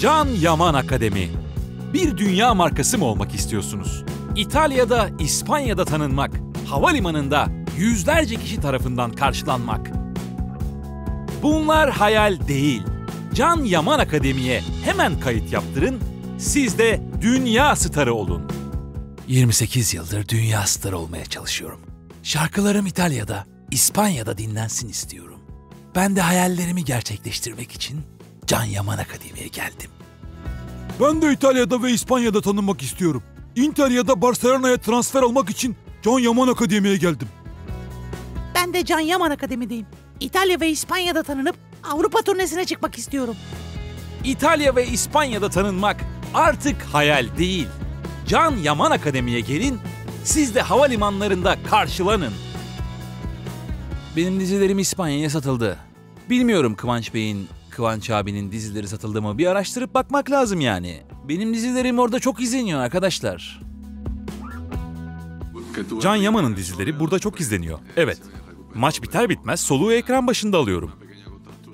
Can Yaman Akademi. Bir dünya markası mı olmak istiyorsunuz? İtalya'da, İspanya'da tanınmak, havalimanında yüzlerce kişi tarafından karşılanmak. Bunlar hayal değil. Can Yaman Akademi'ye hemen kayıt yaptırın, siz de dünya starı olun. 28 yıldır dünya starı olmaya çalışıyorum. Şarkılarım İtalya'da, İspanya'da dinlensin istiyorum. Ben de hayallerimi gerçekleştirmek için Can Yaman Akademi'ye geldim. Ben de İtalya'da ve İspanya'da tanınmak istiyorum. Inter ya da Barcelona'ya transfer olmak için Can Yaman Akademi'ye geldim. Ben de Can Yaman Akademi'deyim. İtalya ve İspanya'da tanınıp Avrupa turnesine çıkmak istiyorum. İtalya ve İspanya'da tanınmak artık hayal değil. Can Yaman Akademi'ye gelin, siz de havalimanlarında karşılanın. Benim dizilerim İspanya'ya satıldı. Bilmiyorum Kıvanç abinin dizileri satıldı mı? Bir araştırıp bakmak lazım yani. Benim dizilerim orada çok izleniyor arkadaşlar. Can Yaman'ın dizileri burada çok izleniyor. Evet. Maç biter bitmez soluğu ekran başında alıyorum.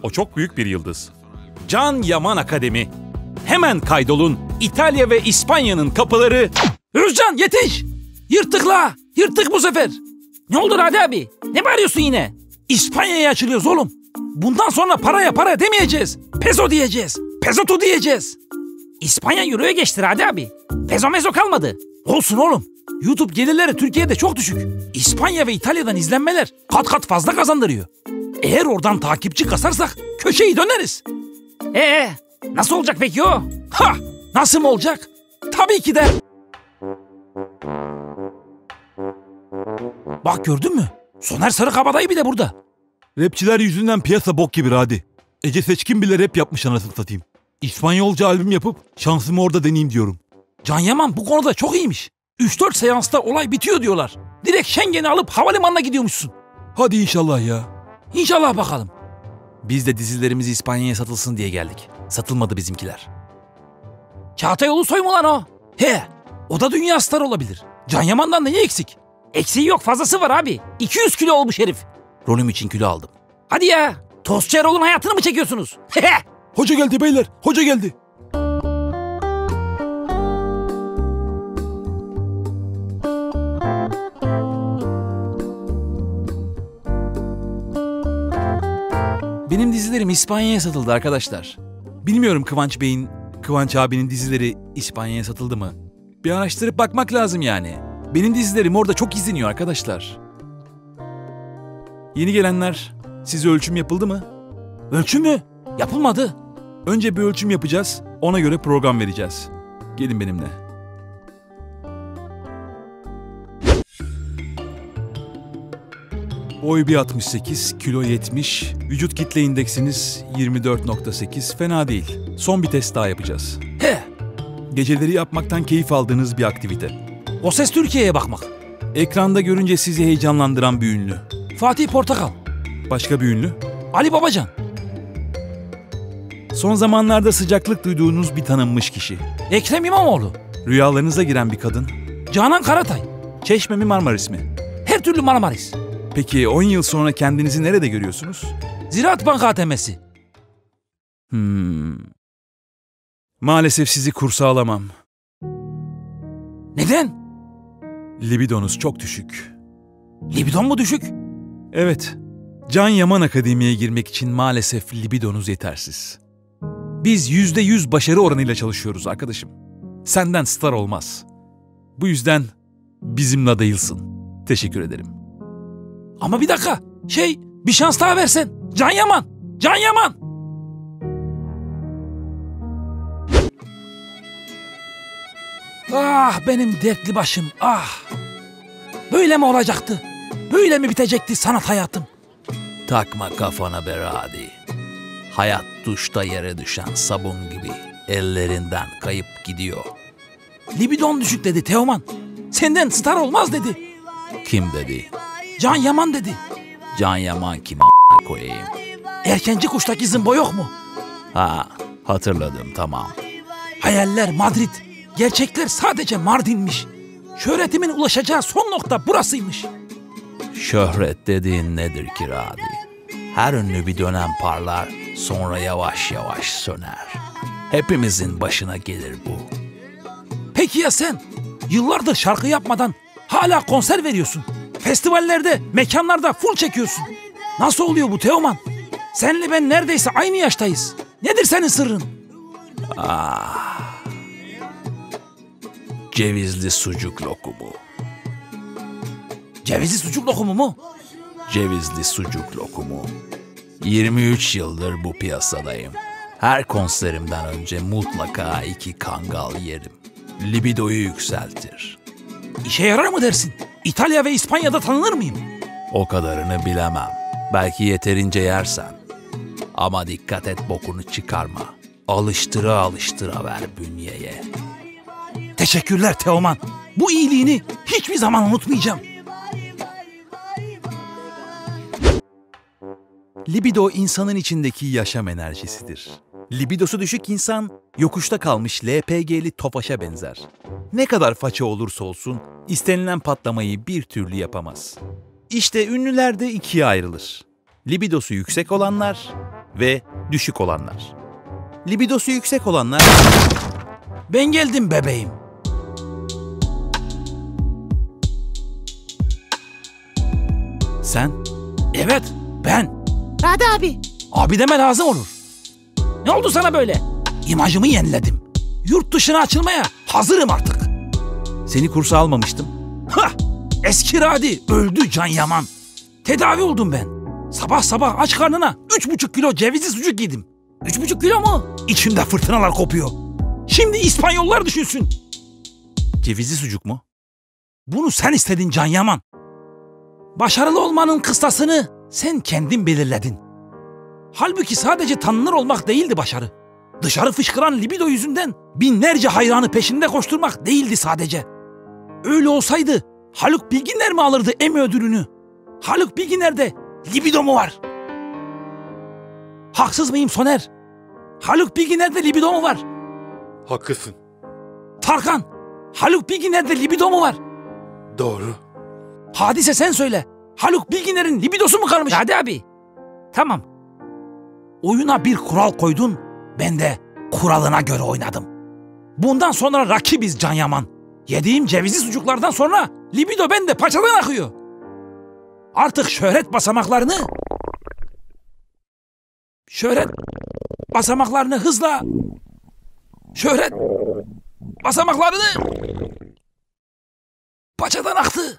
O çok büyük bir yıldız. Can Yaman Akademi. Hemen kaydolun. İtalya ve İspanya'nın kapıları... Hürcan yetiş! Yırttıkla! Yırttık bu sefer. Ne oldu Radi abi? Ne bağırıyorsun yine? İspanya'ya açılıyoruz oğlum. Bundan sonra paraya para demeyeceğiz. Peso diyeceğiz. Pezotu diyeceğiz. İspanya euroya geçti Radi abi. Peso mezo kalmadı. Olsun oğlum. YouTube gelirleri Türkiye'de çok düşük. İspanya ve İtalya'dan izlenmeler kat kat fazla kazandırıyor. Eğer oradan takipçi kasarsak köşeyi döneriz. Nasıl olacak peki o? Ha! Nasıl mı olacak? Tabii ki de. Bak gördün mü? Soner Sarıkabadayı bile burada. Rapçiler yüzünden piyasa bok gibi Radi. Ece Seçkin bile rap yapmış anasını satayım. İspanyolca albüm yapıp şansımı orada deneyeyim diyorum. Can Yaman bu konuda çok iyiymiş. 3-4 seansta olay bitiyor diyorlar. Direkt Schengen'i alıp havalimanına gidiyormuşsun. Hadi inşallah ya. İnşallah bakalım. Biz de dizilerimiz İspanya'ya satılsın diye geldik. Satılmadı bizimkiler. Çağatay Ulusoy mu lan o? He. O da dünya starı olabilir. Can Yaman'dan da ne eksik? Eksiği yok, fazlası var abi. 200 kilo olmuş herif. Rolüm için kilo aldım. Hadi ya. Tostçu Erol'un hayatını mı çekiyorsunuz? Hoca geldi beyler. Hoca geldi. Benim dizilerim İspanya'ya satıldı arkadaşlar. Bilmiyorum Kıvanç abinin dizileri İspanya'ya satıldı mı? Bir araştırıp bakmak lazım yani. Benim dizilerim orada çok izleniyor arkadaşlar. Yeni gelenler, size ölçüm yapıldı mı? Ölçüm mü? Yapılmadı. Önce bir ölçüm yapacağız, ona göre program vereceğiz. Gelin benimle. Boy 1.68, kilo 70, vücut kitle indeksiniz 24.8, fena değil. Son bir test daha yapacağız. He! Geceleri yapmaktan keyif aldığınız bir aktivite. O Ses Türkiye'ye bakmak. Ekranda görünce sizi heyecanlandıran bir ünlü. Fatih Portakal. Başka bir ünlü? Ali Babacan. Son zamanlarda sıcaklık duyduğunuz bir tanınmış kişi. Ekrem İmamoğlu. Rüyalarınıza giren bir kadın. Canan Karatay. Çeşme mi Marmaris mi? Her türlü Marmaris. Peki 10 yıl sonra kendinizi nerede görüyorsunuz? Ziraat Banka ATM'si. Maalesef sizi kursağılamam. Neden? Libidonuz çok düşük. Libidon mu düşük? Evet. Can Yaman Akademi'ye girmek için maalesef libidonuz yetersiz. Biz %100 başarı oranıyla çalışıyoruz arkadaşım. Senden star olmaz. Bu yüzden bizimle değilsin. Teşekkür ederim. Ama bir dakika. Bir şans daha versen. Can Yaman. Can Yaman. Ah benim dertli başım. Ah. Böyle mi olacaktı? Böyle mi bitecekti sanat hayatım? Takma kafana be Radi. Hayat duşta yere düşen sabun gibi ellerinden kayıp gidiyor. Libidon düşük dedi Teoman. Senden star olmaz dedi. Kim dedi? Can Yaman dedi. Can Yaman kime koyayım? Erkenci Kuş'taki zımba yok mu? Ha, hatırladım tamam. Hayaller Madrid, gerçekler sadece Mardin'miş. Şöhretimin ulaşacağı son nokta burasıymış. Şöhret dediğin nedir ki Radi? Her ünlü bir dönem parlar, Sonra yavaş yavaş söner. Hepimizin başına gelir bu. Peki ya sen? Yıllardır şarkı yapmadan hala konser veriyorsun. Festivallerde, mekanlarda full çekiyorsun. Nasıl oluyor bu Teoman? Senle ben neredeyse aynı yaştayız. Nedir senin sırrın? Ah. Cevizli sucuk lokumu. Cevizli sucuk lokumu mu? Cevizli sucuk lokumu. 23 yıldır bu piyasadayım. Her konserimden önce mutlaka 2 kangal yerim. Libidoyu yükseltir. İşe yarar mı dersin? İtalya ve İspanya'da tanınır mıyım? O kadarını bilemem. Belki yeterince yersen. Ama dikkat et, bokunu çıkarma. Alıştıra alıştıra ver bünyeye. Teşekkürler Teoman. Bu iyiliğini hiçbir zaman unutmayacağım. Libido insanın içindeki yaşam enerjisidir. Libidosu düşük insan, yokuşta kalmış LPG'li tofaşa benzer. Ne kadar faça olursa olsun, istenilen patlamayı bir türlü yapamaz. İşte ünlüler de ikiye ayrılır. Libidosu yüksek olanlar ve düşük olanlar. Libidosu yüksek olanlar... Ben geldim bebeğim. Sen? Evet, ben. Radi abi. Abi deme lazım olur. Ne oldu sana böyle? İmajımı yeniledim. Yurt dışına açılmaya hazırım artık. Seni kursa almamıştım. Hah! Eski Radi öldü Can Yaman. Tedavi oldum ben. Sabah sabah aç karnına 3,5 kilo cevizli sucuk yedim. 3,5 kilo mu? İçimde fırtınalar kopuyor. Şimdi İspanyollar düşünsün. Cevizli sucuk mu? Bunu sen istedin Can Yaman. Başarılı olmanın kıstasını sen kendin belirledin. Halbuki sadece tanınır olmak değildi başarı. Dışarı fışkıran libido yüzünden binlerce hayranı peşinde koşturmak değildi sadece. Öyle olsaydı Haluk Bilginer mi alırdı Emmy ödülünü? Haluk Bilginer'de libido mu var? Haksız mıyım Soner? Haluk Bilginer'de libido mu var? Haklısın. Tarkan, Haluk Bilginer'de libido mu var? Doğru. Hadise sen söyle. Haluk Bilginer'in libidosu mu kalmış? Hadi abi. Tamam. Oyuna bir kural koydun, ben de kuralına göre oynadım. Bundan sonra rakibiz Can Yaman. Yediğim cevizli sucuklardan sonra libido bende paçadan akıyor. Artık şöhret basamaklarını paçadan aktı.